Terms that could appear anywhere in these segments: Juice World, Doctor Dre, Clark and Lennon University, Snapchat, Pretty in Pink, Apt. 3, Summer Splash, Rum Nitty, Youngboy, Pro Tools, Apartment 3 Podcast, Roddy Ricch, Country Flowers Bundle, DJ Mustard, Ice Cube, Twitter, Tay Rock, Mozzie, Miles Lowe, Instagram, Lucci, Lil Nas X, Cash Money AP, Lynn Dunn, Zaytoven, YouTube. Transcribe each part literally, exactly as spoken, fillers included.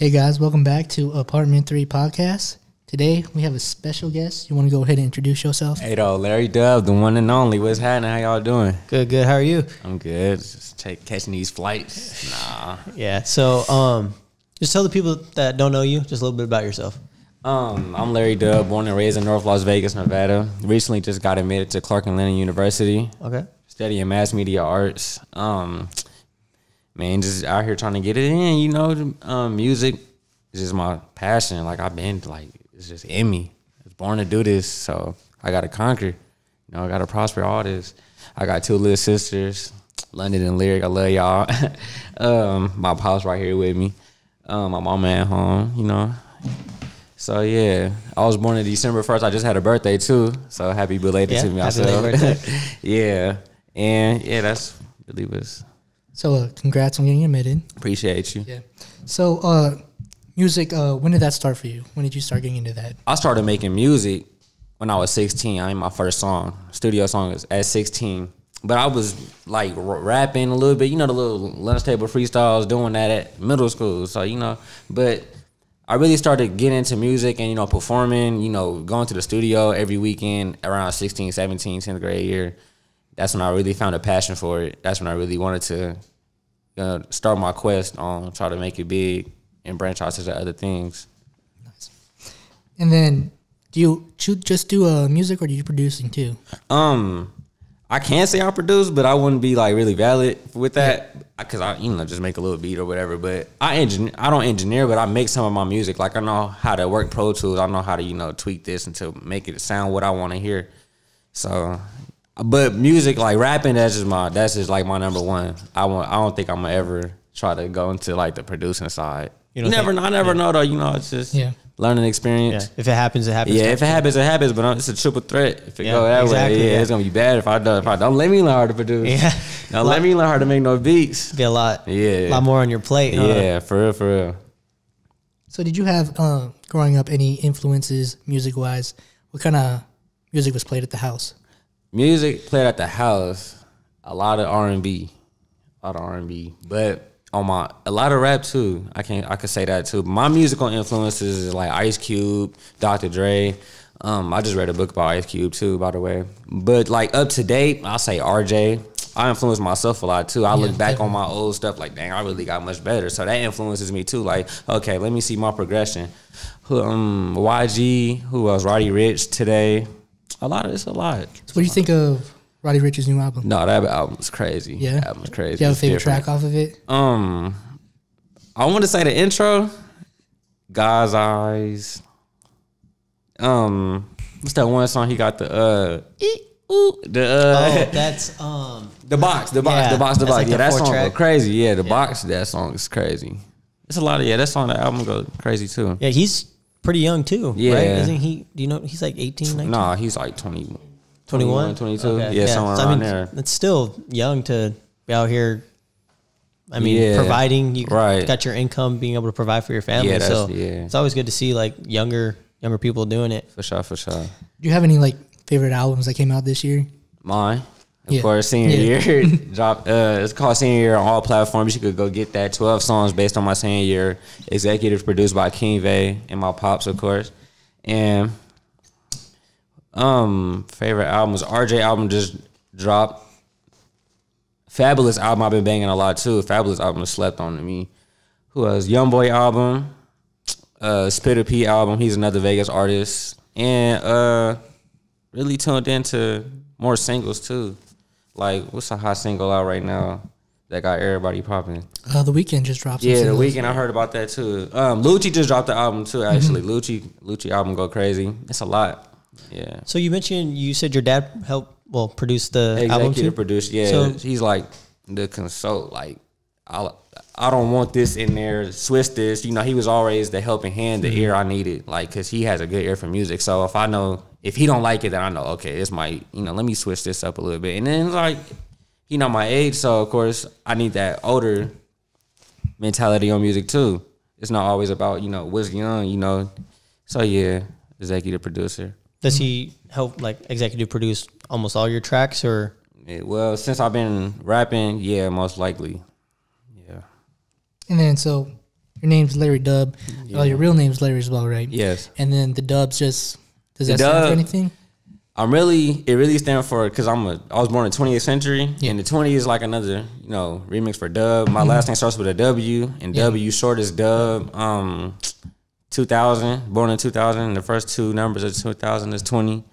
Hey guys, welcome back to Apartment three Podcast. Today we have a special guest. You want to go ahead and introduce yourself? Hey though, Larry Dubb, the one and only. What's happening? How y'all doing? Good, good. How are you? I'm good. Just take, catching these flights. Nah. Yeah. So, um, just tell the people that don't know you just a little bit about yourself. Um, I'm Larry Dubb, born and raised in North Las Vegas, Nevada. Recently just got admitted to Clark and Lennon University. Okay. Studying mass media arts. Um, man, just out here trying to get it in. You know, um, music is just my passion. Like I've been, like it's just in me. I was born to do this, so I gotta conquer. You know, I gotta prosper all this. I got two little sisters, London and Lyric. I love y'all. um, my pops right here with me. Um, my mama at home. You know. So yeah, I was born on December first. I just had a birthday too, so happy belated yeah, to myself. Yeah, and yeah, that's really what's. So uh, congrats on getting admitted. Appreciate you. Yeah. So uh, music, uh, when did that start for you? When did you start getting into that? I started making music when I was sixteen. I made my first song, studio song, at sixteen. But I was like rapping a little bit, you know, the little lunch table freestyles, doing that at middle school. So you know, but. I really started getting into music and, you know, performing, you know, going to the studio every weekend around sixteen, seventeen, tenth grade year. That's when I really found a passion for it. That's when I really wanted to uh, start my quest on try to make it big and branch out to other things. Nice. And then do you just do uh, music or do you producing too? Um, I can't say I produce, but I wouldn't be like really valid with that. Yeah. Cause I, you know, just make a little beat or whatever. But I engineer, I don't engineer, but I make some of my music. Like I know how to work Pro Tools. I know how to, you know, tweak this and to make it sound what I want to hear. So, but music like rapping, that's just my, that's just like my number one. I want. I don't think I'm gonna ever try to go into like the producing side. You, you never, think, I never yeah. know though. You know, it's just yeah. learning experience. Yeah. If it happens, it happens. Yeah, if it happens, it happens. But it's a triple threat. If it yeah, go that exactly, way, yeah, yeah, it's gonna be bad. If I don't, if I don't let me learn how to produce. Yeah. Now let me learn how to make no beats. Be a lot, yeah, a lot more on your plate. Huh? Yeah, for real, for real. So, did you have uh, growing up any influences music wise? What kind of music was played at the house? Music played at the house, a lot of R and B, a lot of R and B, but on my a lot of rap too. I can I could say that too. My musical influences is like Ice Cube, Doctor Dre. Um, I just read a book about Ice Cube too, by the way. But like up to date, I'll say R J. I influence myself a lot too. I yeah, look back definitely. on my old stuff like, dang, I really got much better. So that influences me too. Like, okay, let me see my progression. Um, Y G, who else? Roddy Ricch today. A lot of it's a lot. So what do you think of Roddy Ricch's new album? No, that album was crazy. Yeah, that album was crazy. Do you have a favorite different. track off of it? Um, I want to say the intro, God's Eyes. Um, what's that one song he got the uh. Eek. Ooh, the, uh, oh, that's um the box, the box, yeah, the box, the box. Like yeah, that song track. go crazy. Yeah, the yeah. box, that song is crazy. It's a lot of yeah. That song, that album go crazy too. Yeah, he's pretty young too. Yeah, right? Isn't he? Do you know he's like eighteen, nineteen? Nah, he's like twenty, twenty-one, twenty-two. Okay. Yeah, yeah, somewhere so, around I mean, there. It's still young to be out here. I mean, yeah, providing you right. got your income, being able to provide for your family. Yeah, so yeah. it's always good to see like younger younger people doing it. For sure, for sure. Do you have any like favorite albums that came out this year? Mine, of yeah. course, Senior yeah. Year. Drop, uh, it's called Senior Year on all platforms. You could go get that. twelve songs based on my senior year. Executive produced by King Vay and my pops, of course. And um, favorite albums, R J album just dropped. Fabulous album, I've been banging a lot too. Fabulous album slept on to me. Who else? Youngboy album, uh, Spitter P album. He's another Vegas artist. And uh. really tuned into more singles too. Like, what's a hot single out right now that got everybody popping? Uh, the Weeknd just dropped. Yeah, The Weeknd. I heard about that too. Um, Lucci just dropped the album too. Actually, mm-hmm. Lucci Lucci album go crazy. It's a lot. Yeah. So you mentioned you said your dad helped well produce the Executive album too. Produce. Yeah. So he's like the consult. Like, I I don't want this in there. Switch this. You know, he was always the helping hand, the mm-hmm. ear I needed. Like, because he has a good ear for music. So if I know. If he don't like it, then I know, okay, this might, you know, let me switch this up a little bit. And then, like, you know, my age, so, of course, I need that older mentality on music, too. It's not always about, you know, what's young, you know. So, yeah, executive producer. Does he help, like, executive produce almost all your tracks, or? Yeah, well, since I've been rapping, yeah, most likely. Yeah. And then, so, your name's Larry Dubb. Yeah. Oh, your real name's Larry as well, right? Yes. And then the Dubb's just, does that stand for anything? I'm really, it really stands for, because I'm a, I was born in the twentieth century, yeah. and the twenty is like another, you know, remix for Dub. My mm-hmm. last name starts with a W, and yeah. W short is Dub. Um, two thousand, born in two thousand, and the first two numbers of two thousand is twenty.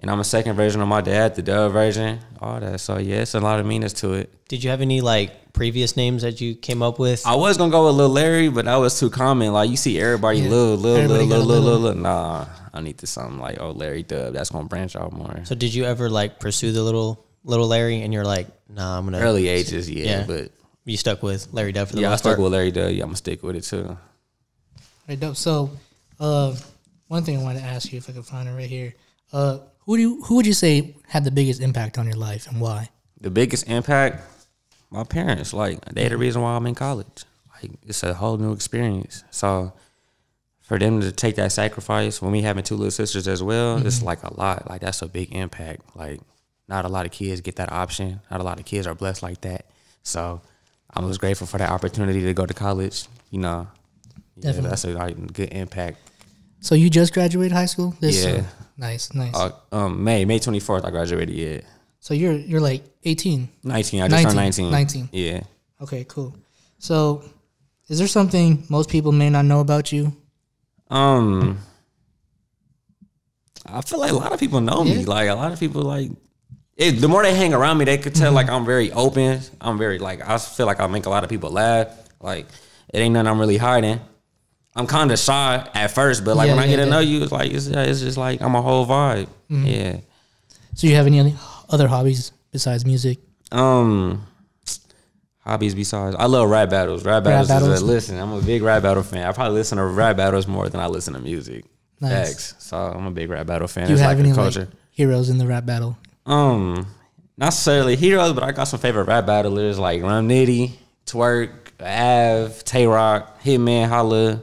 And I'm a second version of my dad, the Dub version, all that. So, yeah, it's a lot of meanness to it. Did you have any, like, previous names that you came up with? I was going to go with Lil Larry, but that was too common. Like, you see everybody, yeah. Lil, Lil, everybody Lil, Lil, Lil, Lil, nah. I need to something like, oh, Larry Dubb. That's going to branch out more. So did you ever, like, pursue the little little Larry and you're like, nah, I'm going to... Early ages, yeah, yeah. But you stuck with Larry Dubb for the yeah, most part? Yeah, I stuck part? with Larry Dubb. Yeah, I'm going to stick with it, too. Hey, Dubb. So uh, one thing I wanted to ask you, if I could find it right here. Uh, who do you, who would you say had the biggest impact on your life and why? The biggest impact? My parents. Like, they're the reason why I'm in college. Like, it's a whole new experience. So... for them to take that sacrifice, when we having two little sisters as well, mm-hmm. it's like a lot. Like, that's a big impact. Like, not a lot of kids get that option. Not a lot of kids are blessed like that. So I was grateful for that opportunity to go to college. You know, definitely. Yeah, that's a like, good impact. So you just graduated high school? This yeah. Year? Nice, nice. Uh, um, May, May twenty-fourth, I graduated, yeah. So you're you're like eighteen? nineteen, I just turned nineteen. nineteen. Yeah. Okay, cool. So is there something most people may not know about you? Um, I feel like a lot of people know yeah. me. Like, a lot of people, like, it, the more they hang around me, they could tell, mm-hmm. like, I'm very open. I'm very, like, I feel like I make a lot of people laugh. Like, it ain't nothing I'm really hiding. I'm kind of shy at first, but, like, yeah, when yeah, I get yeah. to know you, it's like, it's, it's just like I'm a whole vibe. Mm-hmm. Yeah. So you have any other hobbies besides music? Um... Hobbies besides, I love rap battles. Rap battles, rap battles. Is a listen. I'm a big rap battle fan. I probably listen to rap battles more than I listen to music. Nice. X. So I'm a big rap battle fan. Do you it's have like any culture. Like, heroes in the rap battle? Um, not necessarily heroes, but I got some favorite rap battlers like Rum Nitty, Twerk, Av, Tay Rock, Hitman, Holla,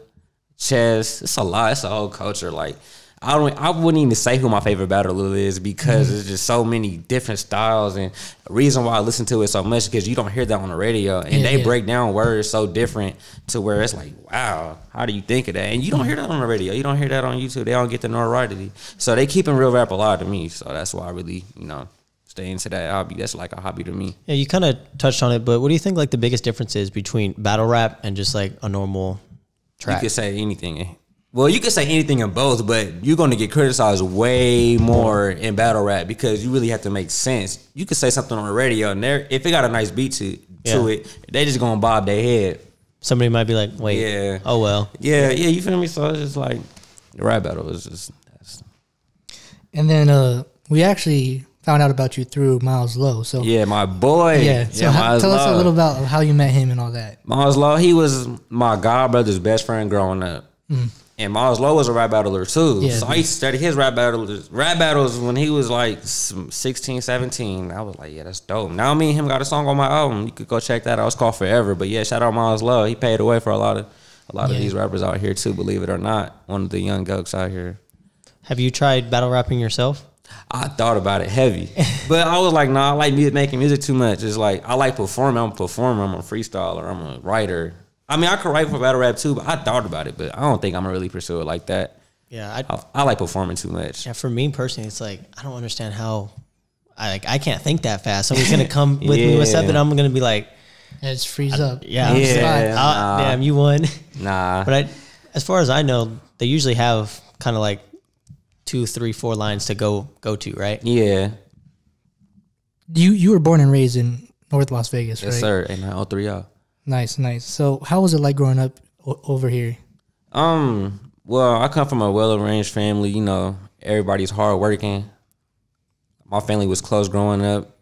Chess. It's a lot. It's a whole culture. Like I don't. I wouldn't even say who my favorite battler is because mm-hmm. there's just so many different styles, and the reason why I listen to it so much because you don't hear that on the radio, and yeah, they yeah. break down words so different to where it's like, wow, how do you think of that? And you don't hear that on the radio. You don't hear that on YouTube. They don't get the notoriety, so they keeping real rap alive to me. So that's why I really, you know, stay into that hobby. That's like a hobby to me. Yeah, you kind of touched on it, but what do you think like the biggest difference is between battle rap and just like a normal track? You could say anything. Well, you can say anything in both, but you're going to get criticized way more in battle rap because you really have to make sense. You can say something on the radio, and if it got a nice beat to, yeah. to it, they just going to bob their head. Somebody might be like, wait, yeah. oh, well. Yeah, yeah, you feel me? So it's just like the rap battle is just... That's... And then uh, we actually found out about you through Miles Lowe. So yeah, my boy. Yeah, so yeah, how, tell Lowe. us a little about how you met him and all that. Miles Lowe, he was my godbrother's best friend growing up. Mm. And Miles Lowe was a rap battler, too. Yeah, so I used to study his rap battles, rap battles when he was, like, sixteen, seventeen. I was like, yeah, that's dope. Now me and him got a song on my album. You could go check that out. It's called Forever. But, yeah, shout out Miles Lowe. He paid away for a lot of a lot yeah. of these rappers out here, too, believe it or not. One of the young gucks out here. Have you tried battle rapping yourself? I thought about it heavy. But I was like, nah, I like music, making music too much. It's like, I like performing. I'm a performer. I'm a freestyler. I'm a writer. I mean, I could write for battle rap too, but I thought about it, but I don't think I'm going to really pursue it like that. Yeah. I, I, I like performing too much. Yeah, for me personally, it's like, I don't understand how, I like, I can't think that fast. Someone's going to come with yeah. me with something, I'm going to be like... It's freeze up. I, yeah. I'm yeah just like, nah. Damn, you won. Nah. But I, as far as I know, they usually have kind of like two, three, four lines to go go to, right? Yeah. You you were born and raised in North Las Vegas, yes, right? Yes, sir. And all three y'all. Nice, nice. So, how was it like growing up o over here? Um, well, I come from a well-arranged family. You know, everybody's hardworking. My family was close growing up.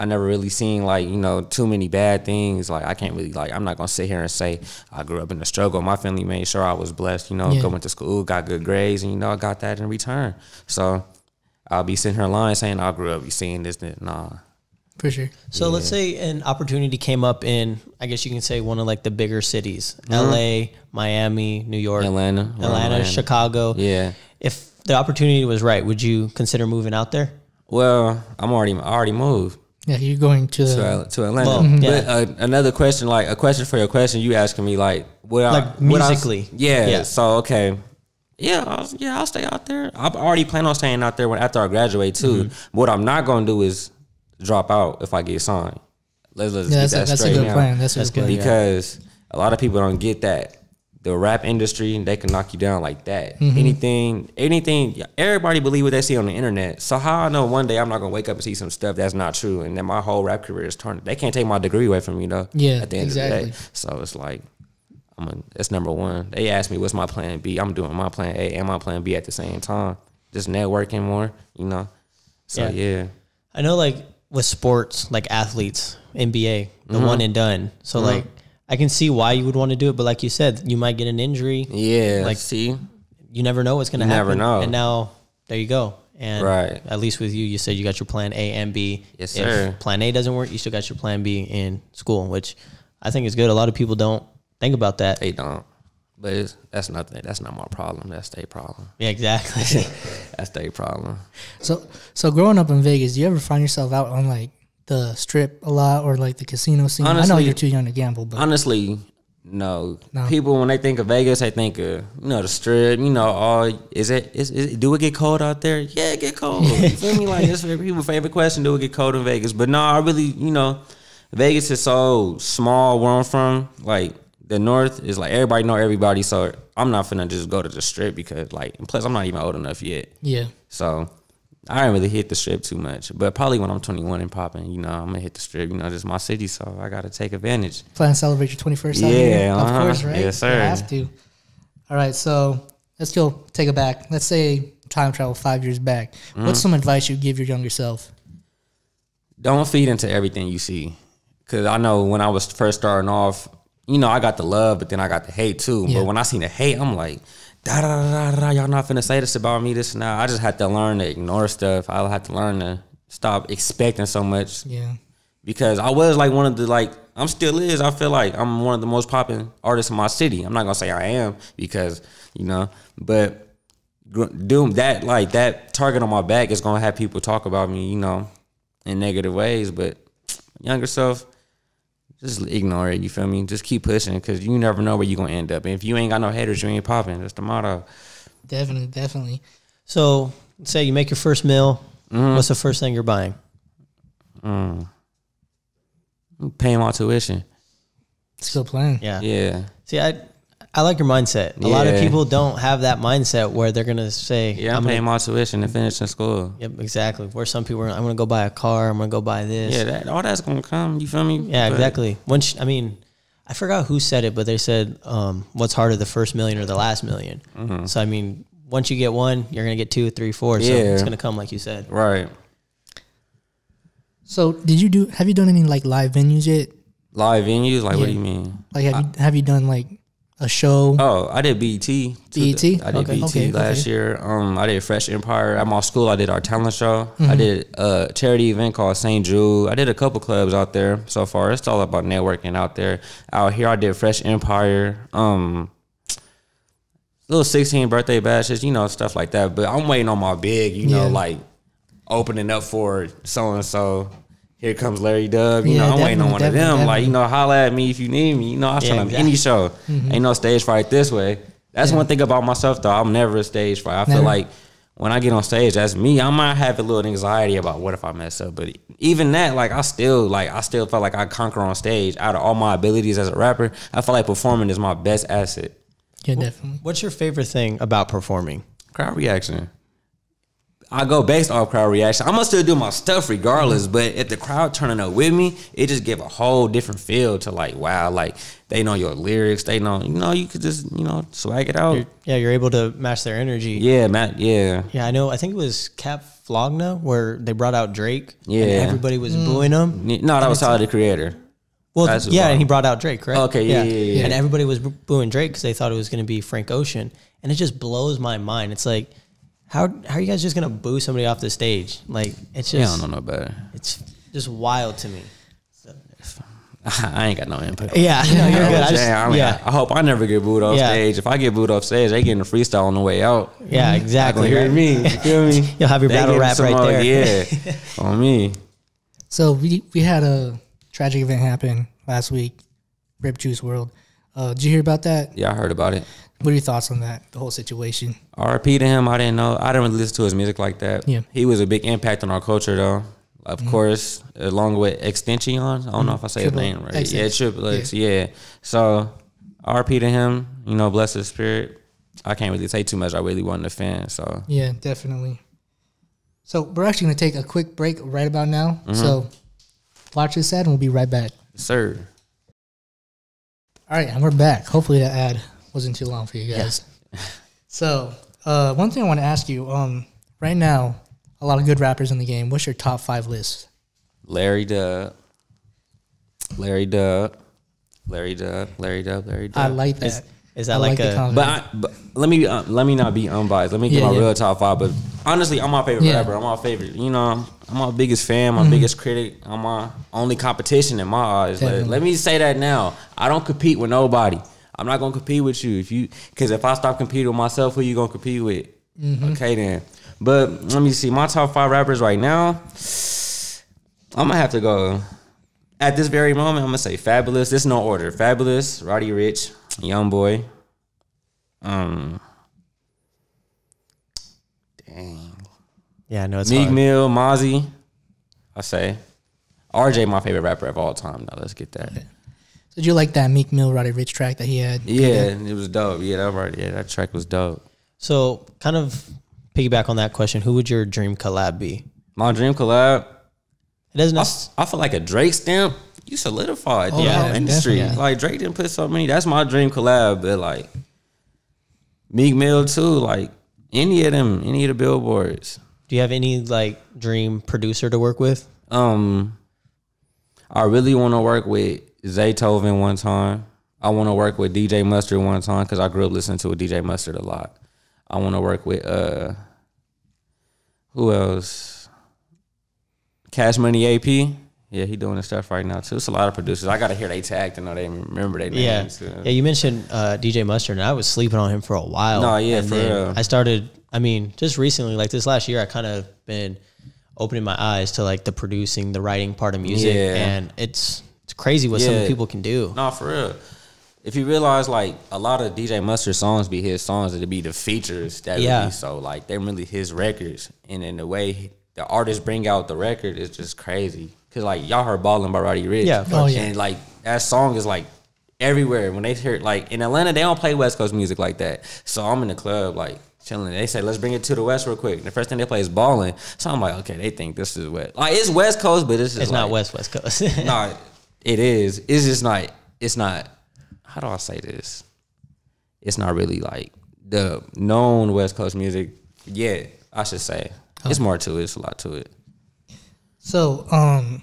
I never really seen like you know too many bad things. Like I can't really like I'm not gonna sit here and say I grew up in the struggle. My family made sure I was blessed. You know, yeah. going to school, got good grades, and you know I got that in return. So I'll be sitting here lying saying I grew up. You seeing this? That, nah. For sure. So yeah. let's say an opportunity came up in, I guess you can say, one of like the bigger cities, mm-hmm. L A, Miami, New York, Atlanta, Atlanta, Atlanta, Chicago. Yeah. If the opportunity was right, would you consider moving out there? Well, I'm already, I already moved. Yeah, you're going to so, to Atlanta. Well, mm-hmm. yeah. But, uh, another question, like a question for your question, you asking me like what like I, musically. What I, yeah, yeah. So okay. Yeah, I was, yeah, I'll stay out there. I already plan on staying out there when after I graduate too. Mm-hmm. What I'm not gonna do is drop out if I get signed. Let's let's yeah, get that's that a, that's straight. A good plan. That's, that's good plan. Because yeah. a lot of people don't get that. The rap industry, they can knock you down like that. Mm-hmm. Anything, anything, everybody believe what they see on the internet. So how I know one day I'm not going to wake up and see some stuff that's not true and that my whole rap career is turned. They can't take my degree away from me, though. Yeah, at the end exactly. of the day. So it's like, I'm a, that's number one. They asked me, what's my plan B? I'm doing my plan A and my plan B at the same time. Just networking more, you know? So, yeah. yeah. I know, like, with sports, like athletes, N B A, the mm-hmm. one and done. So, mm-hmm. like, I can see why you would want to do it, but like you said, you might get an injury. Yeah, like see, you never know what's going to happen. Never know. And now there you go. And right. at least with you, you said you got your plan A and B. Yes, sir. If plan A doesn't work, you still got your plan B in school, which I think is good. A lot of people don't think about that. They don't. But it's, that's nothing. That's not my problem. That's their problem. Yeah, exactly. That's their problem. So, so growing up in Vegas, do you ever find yourself out on like the strip a lot or like the casino scene? Honestly, I know you're too young to gamble, but honestly, no. no. People, when they think of Vegas, they think of, you know, the strip, you know, all is it is, is do it get cold out there? Yeah, it get cold. You feel me? Like that's people's favorite question, do it get cold in Vegas? But no, I really, you know, Vegas is so small where I'm from. Like the north is like everybody know everybody, so I'm not finna just go to the strip because like, and plus I'm not even old enough yet. Yeah. So I didn't really hit the strip too much, but probably when I'm twenty-one and popping, you know, I'm gonna hit the strip. You know, this is my city, so I gotta take advantage. Plan to celebrate your twenty-first. Yeah, uh-huh. Of course, right? Yes, sir. You have to. All right, so let's go take it back. Let's say time travel five years back. Mm-hmm. What's some advice you give your younger self? Don't feed into everything you see, because I know when I was first starting off, you know, I got the love, but then I got the hate too. Yeah. But when I seen the hate, I'm like, Da, da, da, da, da, y'all not finna say this about me, this and that. I just had to learn to ignore stuff. I'll have to learn to stop expecting so much. Yeah. Because I was like one of the, like, I'm still is, I feel like I'm one of the most popping artists in my city. I'm not gonna say I am because, you know, but doom, that, like, that target on my back is gonna have people talk about me, you know, in negative ways. But younger self, just ignore it, you feel me? Just keep pushing, because you never know where you're going to end up. And if you ain't got no haters, you ain't popping. That's the motto. Definitely, definitely. So, say you make your first meal. Mm. What's the first thing you're buying? Mm. I'm paying my tuition. Still playing. Yeah. Yeah. See, I I like your mindset. A yeah. lot of people don't have that mindset where they're going to say, yeah, I'm, I'm paying my tuition and finishing school. Yep, exactly. Where some people are, I'm going to go buy a car, I'm going to go buy this. Yeah, that, all that's going to come, you feel me? Yeah, but exactly. Once, I mean, I forgot who said it, but they said, um, what's harder, the first million or the last million? Mm-hmm. So, I mean, once you get one, you're going to get two, three, four. Yeah. So it's going to come like you said. Right. So did you do, have you done any like live venues yet? Live venues? Like yeah. what do you mean? Like have, I, you, have you done like a show? Oh, I did B E T. B E T? I did okay. B E T okay. last okay. year. Um, I did Fresh Empire. At my school, I did our talent show. Mm-hmm. I did a charity event called Saint Jude. I did a couple clubs out there so far. It's all about networking out there. Out here, I did Fresh Empire. Um, little sixteen birthday bashes, you know, stuff like that. But I'm waiting on my big, you yeah. know, like opening up for so-and-so. Here comes Larry Dubb. You yeah, know, I'm waiting on one of them. Definitely. Like, you know, holla at me if you need me. You know, I'm yeah, trying exactly. any show. Mm-hmm. Ain't no stage fright this way. That's yeah. one thing about myself, though. I'm never a stage fright. I never. feel like when I get on stage, that's me. I might have a little anxiety about what if I mess up. But even that, like, I still, like, I still felt like I conquer on stage. Out of all my abilities as a rapper, I feel like performing is my best asset. Yeah, definitely. What's your favorite thing about performing? Crowd reaction. I go based off crowd reaction. I'm going to still do my stuff regardless, but if the crowd turning up with me, it just give a whole different feel to like, wow, like they know your lyrics. They know, you know, you could just, you know, swag it out. You're, yeah, you're able to match their energy. Yeah, Matt, yeah. Yeah, I know. I think it was Cap Flogna where they brought out Drake. Yeah. And everybody was mm. booing him. No, that was Tyler, the Creator. Well, That's yeah, and he brought out Drake, right? Okay, yeah, yeah, yeah. yeah. And everybody was booing Drake because they thought it was going to be Frank Ocean. And it just blows my mind. It's like, How, how are you guys just going to boo somebody off the stage? Like, it's just... Yeah, I don't know better. It's just wild to me. So. I ain't got no input. Yeah, no, you're good. I, just, I, mean, yeah. I hope I never get booed off yeah. stage. If I get booed off stage, they getting a freestyle on the way out. Yeah, exactly. You hear me? You feel me? You'll have your they battle rap right more, there. Yeah, on me. So we, we had a tragic event happen last week, Rip Juice World. Uh, did you hear about that? Yeah, I heard about it. What are your thoughts on that, the whole situation? R I P to him. I didn't know. I didn't really listen to his music like that. Yeah. He was a big impact on our culture, though. Of mm-hmm. course, along with Extension. I don't mm-hmm. know if I say Triple his name right. X X. Yeah, Triple X. Yeah. yeah. So, R I P to him. You know, bless his spirit. I can't really say too much. I really wasn't a fan. So yeah, definitely. So we're actually going to take a quick break right about now. Mm-hmm. So watch this ad and we'll be right back. Yes, sir. All right, and we're back. Hopefully that ad wasn't too long for you guys. Yeah. So uh, one thing I want to ask you, um, right now, a lot of good rappers in the game. What's your top five list? Larry Dubb. Larry Dubb. Larry Dubb. Larry Dubb. Larry Dubb. I like that. Is, is that I like, like a... But, I, but let me uh, let me not be unbiased. Let me get yeah, my yeah. real top five. But honestly, I'm my favorite yeah. rapper. I'm my favorite. You know, I'm my biggest fan, my mm-hmm. biggest critic. I'm my only competition in my eyes. Let, let me say that now. I don't compete with nobody. I'm not gonna compete with you if you, because if I stop competing with myself, who you gonna compete with? Mm-hmm. Okay then. But let me see my top five rappers right now. I'm gonna have to go at this very moment. I'm gonna say Fabulous. This is no order. Fabulous, Roddy Ricch, Youngboy. Um, dang. Yeah, I know it's Meek Mill, Mozzie. I say R J, my favorite rapper of all time. Now let's get that. Okay. So did you like that Meek Mill, Roddy Ricch track that he had? Yeah, it was dope. Yeah, that right. Yeah, that track was dope. So kind of piggyback on that question, who would your dream collab be? My dream collab? It doesn't. I, I feel like a Drake stamp. You solidified oh, the yeah, industry. Definitely. Like Drake didn't put so many. That's my dream collab. But like Meek Mill too. Like any of them, any of the billboards. Do you have any like dream producer to work with? Um, I really want to work with Zaytoven one time. I want to work with D J Mustard one time because I grew up listening to D J Mustard a lot. I want to work with uh, who else? Cash Money A P. Yeah, he doing his stuff right now too. It's a lot of producers. I gotta hear they tagged and know they remember their names. Yeah, too. Yeah. You mentioned uh, D J Mustard, and I was sleeping on him for a while. No, yeah, and for real. I started. I mean, just recently, like this last year, I kind of been opening my eyes to like the producing, the writing part of music, yeah. and it's. It's crazy what yeah. some people can do. No, for real. If you realize, like, a lot of D J Mustard songs be his songs. It'd be the features that yeah. be so, like, they're really his records. And in the way he, the artists bring out the record is just crazy. Because, like, y'all heard Ballin' by Roddy Ricch. Yeah. Oh, yeah. And, like, that song is, like, everywhere. When they hear, like, in Atlanta, they don't play West Coast music like that. So I'm in the club, like, chilling. They say, let's bring it to the West real quick. And the first thing they play is Ballin'. So I'm like, okay, they think this is West. Like, it's West Coast, but this is, it's like, not West West Coast. No. Nah, it is. It's just not, it's not, how do I say this? It's not really like the known West Coast music yet, I should say. Okay. It's more to it. It's a lot to it. So, um,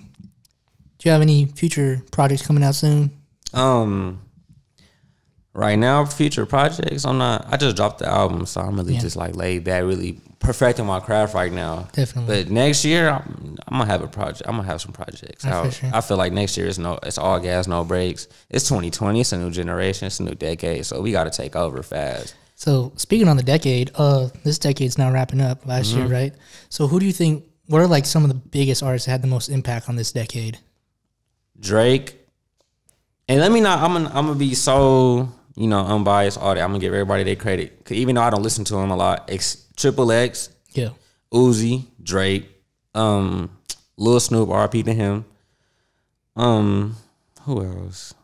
do you have any future projects coming out soon? Um, right now, future projects, I'm not, I just dropped the album, so I'm really yeah. just like laid back, really perfecting my craft right now. Definitely. But next year, I'm, I'm gonna have a project. I'm gonna have some projects. I, sure. I feel like next year is no, it's all gas, no breaks. It's twenty twenty. It's a new generation. It's a new decade. So we got to take over fast. So speaking on the decade, uh, this decade's now wrapping up. Last mm-hmm. year, right? So who do you think? What are like some of the biggest artists that had the most impact on this decade? Drake. And let me not. I'm gonna. I'm gonna be so, you know, unbiased. All that. I'm gonna give everybody their credit. Cause even though I don't listen to him a lot. Ex Triple X, yeah, Uzi, Drake, um, Lil Snoop, R I P to him. Um, who else?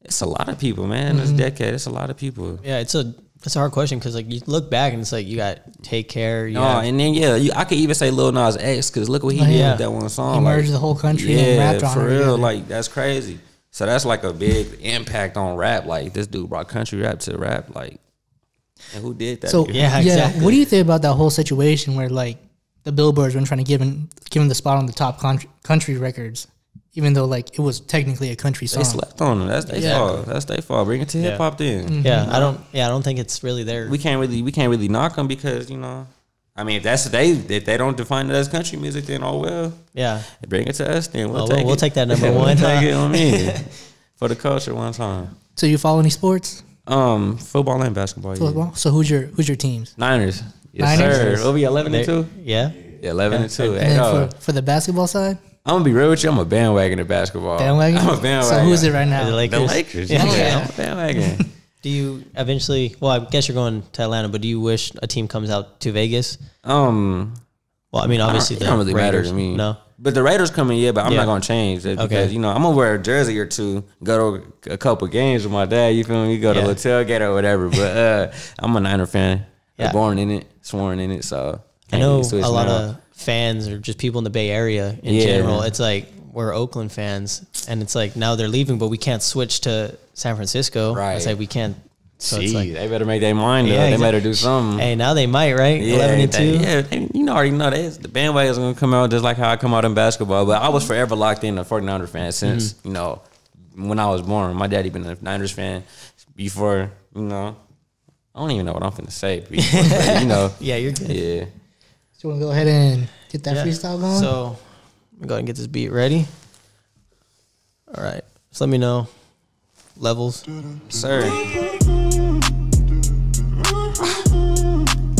It's a lot of people, man. Mm-hmm. This decade, it's a lot of people. Yeah, it's a it's a hard question because like you look back and it's like you got Take Care. You no, got, and then yeah, you, I could even say Lil Nas X because look what he oh, did yeah. with that one song. He merged like, the whole country. Yeah, and rapped on for real, together. Like that's crazy. So that's like a big impact on rap. Like this dude brought country rap to rap. Like. And who did that? So, yeah, exactly. Yeah, what do you think about that whole situation where, like, the Billboards were trying to give him, give him the spot on the top country, country records, even though, like, it was technically a country song? They slept on them. That's their yeah. fault. That's their fault. Bring it to yeah. hip-hop then. Mm-hmm. Yeah, I don't Yeah, I don't think it's really there. We can't really, we can't really knock them because, you know, I mean, if that's they, if they don't define it as country music, then oh, well. Yeah. Bring it to us then. We'll, well, take, we'll, we'll take that number one. We'll take it on me. For the culture one time. So you follow any sports? Um, football and basketball. Football. Yeah. So who's your who's your teams? Niners. Yes, Niners. Sir. It'll be eleven and two. Yeah. eleven and two. And oh. for, for the basketball side? I'm going to be real with you. I'm a bandwagon at basketball. Bandwagon? I'm a bandwagon. So who's it right now? The Lakers. The Lakers. Yeah, yeah. I'm a bandwagon. Do you eventually, well, I guess you're going to Atlanta, but do you wish a team comes out to Vegas? Um, Well, I mean, obviously, I don't, the don't really Raiders, matter to me. No. But the Raiders coming, yeah, but I'm yeah. not going to change it because, okay. you know, I'm going to wear a jersey or two, go to a couple games with my dad, you feel me? You go to yeah. a tailgate or whatever, but uh, I'm a Niner fan. Yeah. Born in it, sworn in it, so. I know a lot now. of fans or just people in the Bay Area in yeah. general, it's like, we're Oakland fans, and it's like, now they're leaving, but we can't switch to San Francisco. Right. It's like, we can't. So Gee, like, they better make their mind up. Yeah, they exactly. better do something. Hey, now they might, right? Yeah, eleven and two. They, yeah, they, you know, already know that the bandwagon is going to come out just like how I come out in basketball. But I was forever locked in a 49er fan since, mm-hmm. you know, when I was born. My daddy been a Niners fan before, you know. I don't even know what I'm going to say. Before, but, you know. Yeah, you're good. Yeah. So you want to go ahead and get that yeah. freestyle going? So I'm going to go ahead and get this beat ready. All right. Just let me know. Levels. Sir.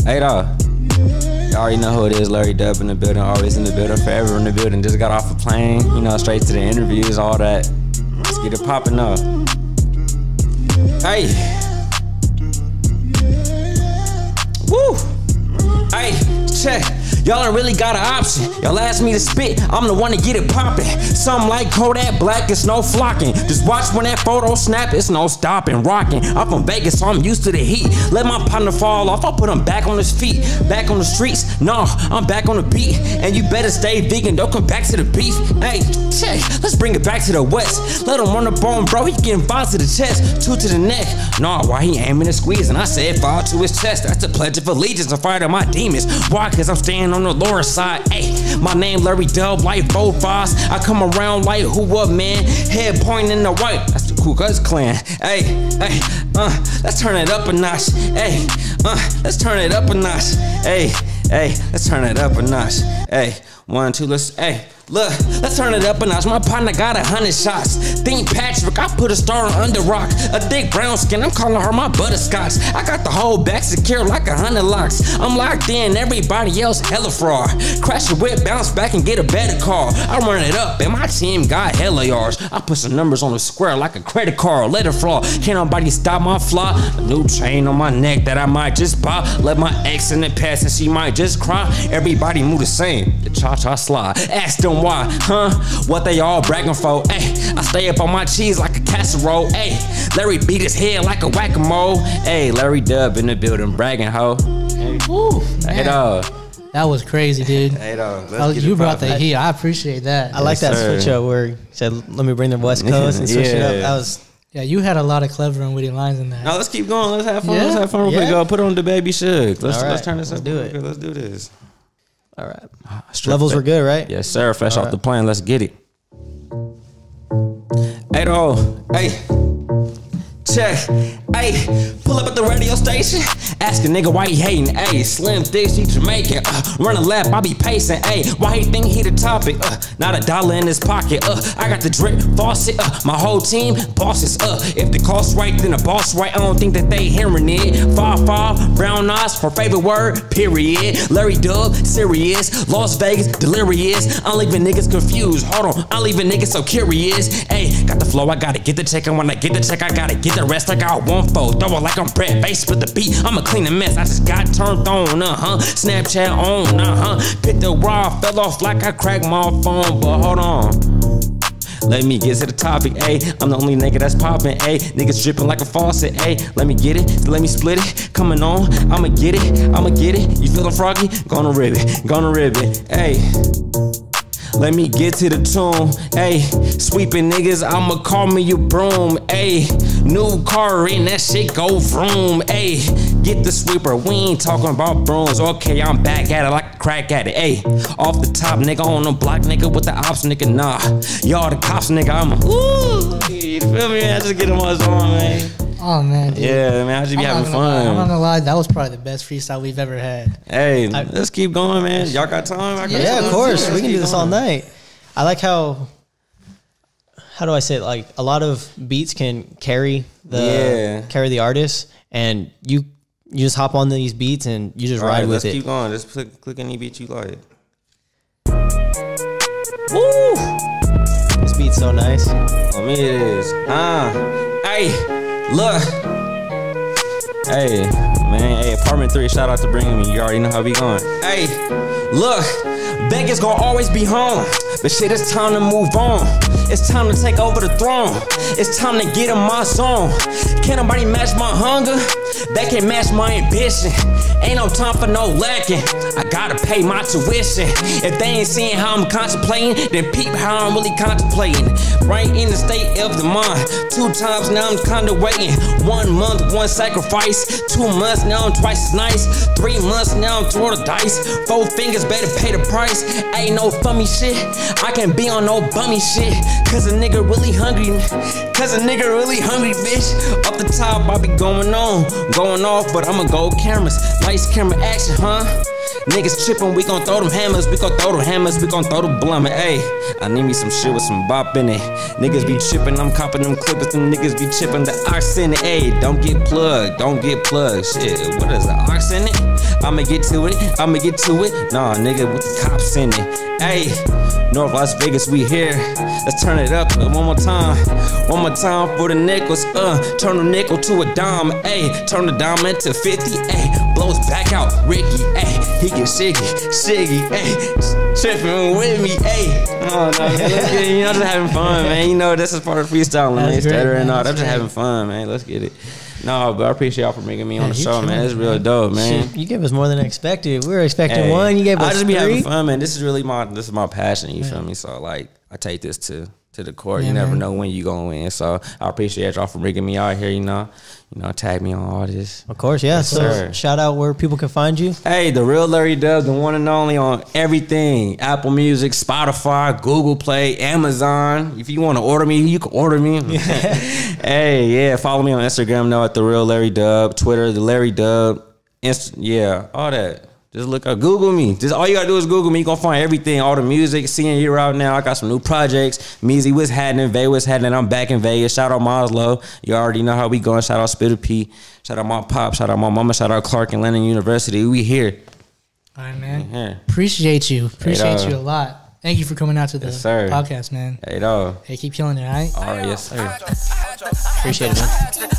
Hey, dog. You already know who it is. Larry Dubb in the building. Always in the building. Forever in the building. Just got off a plane. You know, straight to the interviews, all that. Let's get it popping up. Hey. Woo. Hey. Check. Y'all ain't really got an option. Y'all ask me to spit, I'm the one to get it poppin'. Something like Kodak Black, it's no flocking. Just watch when that photo snap, it's no stopping, rockin'. I'm from Vegas, so I'm used to the heat. Let my partner fall off, I'll put him back on his feet. Back on the streets, no, I'm back on the beat. And you better stay vegan, don't come back to the beef. Hey, check, let's bring it back to the west. Let him run up on bro, he getting five to the chest. Two to the neck, nah, why he aiming and squeezing? I said five to his chest, that's a pledge of allegiance. I fired at my demons, why? Cause I'm staying on on the lower side. Ayy, my name Larry Dubb, like Bo Foss. I come around like who up, man? Head pointing the white. That's the Ku Klux Klan. Ayy, ayy, uh, let's turn it up a notch. Ayy, uh, let's turn it up a notch. Ayy, ayy, let's turn it up a notch. Ayy, one, two, let's, ayy. Look, let's turn it up a notch. My partner got a hundred shots. Think Patrick, I put a star on Under Rock. A thick brown skin, I'm calling her my butterscotch. I got the whole back secured like a hundred locks. I'm locked in, everybody else hella fraud. Crash a whip, bounce back and get a better car. I run it up and my team got hella yards. I put some numbers on the square like a credit card. Let it flaw, can't nobody stop my flaw. A new chain on my neck that I might just pop. Let my ex in the past and she might just cry. Everybody move the same, the cha-cha slide. Ask them why, huh? What they all bragging for? Ayy, I stay up on my cheese like a casserole. Ayy, Larry beat his head like a whack-a-mole. Ayy, Larry Dubb in the building bragging, ho. Ooh, hey, dog. That was crazy, dude. Hey, dog. Oh, you brought the heat. I appreciate that. I yes, like that sir. switch up where you said, "Let me bring the West Coast and switch yeah. it up." That was. Yeah, you had a lot of clever and witty lines in that. No, let's keep going. Let's have fun. Yeah. Let's have fun. Yeah. Go put on the baby shook. Let's right. let's turn this let's up. Do it. Let's do this. All right. Strip Levels were good, right? Yes, sir. Fresh All off right. the plane. Let's get it. Hey, though. Hey. Check. Hey. Pull up at the radio station. Ask a nigga why he hating. Hey. Slim thick, she Jamaican. Uh, run a lap, I be pacing. Hey. Why he think he the topic? Uh, not a dollar in his pocket. Uh, I got the drip faucet. Uh, my whole team bosses. Uh, if the cost right, then the boss right. I don't think that they hearing it. Five five, brown eyes for favorite word. Period. Larry Dubb, serious. Las Vegas, delirious. I'm leaving niggas confused. Hold on, I'm leaving niggas so curious. Hey, got the flow, I gotta get the check. And when I get the check, I gotta get the rest. I got one foe, throw it like I'm Brett. Face with the beat, I'ma clean the mess. I just got turned on, uh huh. Snapchat on, uh huh. Picked the raw, fell off like I cracked my phone, but hold on. Let me get to the topic, ayy. I'm the only nigga that's poppin', ayy. Niggas drippin' like a faucet, ayy. Let me get it, let me split it. Coming on, I'ma get it, I'ma get it. You feelin' froggy? Gonna rib it, gonna rib it, ayy. Let me get to the tune, ayy. Sweepin' niggas, I'ma call me your broom, ayy. New car and that shit go vroom, ayy. Get the sweeper, we ain't talking about brooms. Okay, I'm back at it like a crack at it, ayy. Off the top, nigga, on the block, nigga, with the ops, nigga, nah. Y'all the cops, nigga, I'm a, ooh, you feel me? I just get them on, man. Oh, man, dude. Yeah, man, I just be I'm having fun. Lie. I'm not gonna lie, that was probably the best freestyle we've ever had. Hey, I, let's keep going, man. Y'all got time? I got yeah, time of course. Too. We can do this going. all night. I like how, how do I say it? Like, a lot of beats can carry the yeah. carry the artist, and you you just hop on these beats and you just all ride right, with let's it. Let's keep going. Just click, click any beat you like. Woo! This beat's so nice. I mean, it is. Ah, uh, hey, look. Hey, man, hey, Apartment three, shout out to bringing me. You already know how we going. Hey, look, Vegas gonna always be home. But shit, it's time to move on. It's time to take over the throne. It's time to get in my zone. Can't nobody match my hunger. That can't match my ambition. Ain't no time for no lacking. I gotta pay my tuition. If they ain't seeing how I'm contemplating, then peep how I'm really contemplating. Right in the state of the mind. Two times now I'm kinda waiting. One month, one sacrifice. Two months now I'm twice as nice. Three months now I'm throwing the dice. Four fingers better pay the price. Ain't no funny shit. I can't be on no bummy shit. Cause a nigga really hungry. Cause a nigga really hungry, bitch. Up the top, I be going on. Going off, but I'ma go cameras. Lights, camera, action, huh? Niggas trippin', we gon' throw them hammers, we gon' throw them hammers, we gon' throw the blummers. Ayy, I need me some shit with some bop in it. Niggas be trippin', I'm coppin' them clippers, them niggas be chippin' the ox in it. Ayy, don't get plugged, don't get plugged. Shit, what is the ox in it? I'ma get to it, I'ma get to it. Nah, nigga, with the cops in it. Ayy, North Las Vegas, we here. Let's turn it up one more time. One more time for the nickels, uh. Turn the nickel to a dime, ayy. Turn the dime into fifty, ayy. Blows back out, Ricky, ayy. He get shiggy, shiggy, ayy. Tripping with me, ayy. Oh, no, you know, just having fun, man. You know, this is part of freestyling, man. It's better and all. I'm just having fun, man. Let's get it. No, but I appreciate y'all for making me yeah, on the show, man. It's real dope, man. Shit, you gave us more than expected. We were expecting hey, one. You gave us three. I just three. be having fun, man. This is really my this is my passion. You right. feel me? So like, I take this to to the court. Yeah, you never man. know when you gonna win. So I appreciate y'all for bringing me out here. You know, you know, tag me on all this. Of course, yeah. Yes, so sir. Shout out where people can find you. Hey, the real Larry Dubb, the one and only on everything: Apple Music, Spotify, Google Play, Amazon. If you want to order me, you can order me. Hey, yeah, follow me on Instagram now at the real Larry Dubb, Twitter, the Larry Dubb, Inst yeah, all that. Just look up, Google me. Just all you gotta do is Google me. You gonna find everything, all the music, seeing you out now. I got some new projects. Meezy, what's happening? Vay, what's happening? I'm back in Vegas. Shout out Miles Lowe. You already know how we going. Shout out Spitter P. Shout out my pop. Shout out my mama. Shout out Clark and Lennon University. We here. All right, man. Here. Appreciate you. Appreciate hey, you a lot. Thank you for coming out to the yes, podcast, man. Hey, dog. Hey, keep killing it, all right? All right, yes, sir. Appreciate it, man.